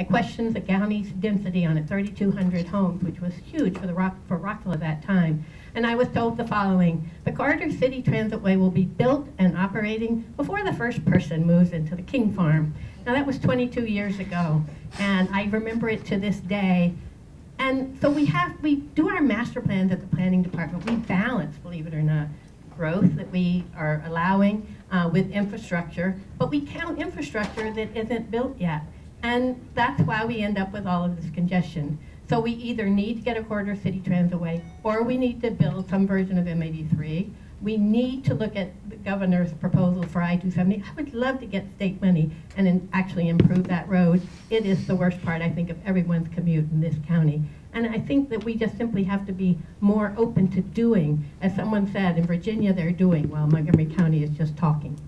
I questioned the county's density on 3,200 homes, which was huge for Rockville at that time. And I was told the following: the Carter City Transitway will be built and operating before the first person moves into the King Farm. Now that was 22 years ago, and I remember it to this day. And so we do our master plans at the planning department. We balance, believe it or not, growth that we are allowing with infrastructure, but we count infrastructure that isn't built yet. And that's why we end up with all of this congestion. So we either need to get a corridor city transitway, or we need to build some version of M83. We need to look at the governor's proposal for I-270. I would love to get state money and actually improve that road. It is the worst part, I think, of everyone's commute in this county. And I think that we just simply have to be more open to doing, as someone said, in Virginia they're doing, while Montgomery County is just talking.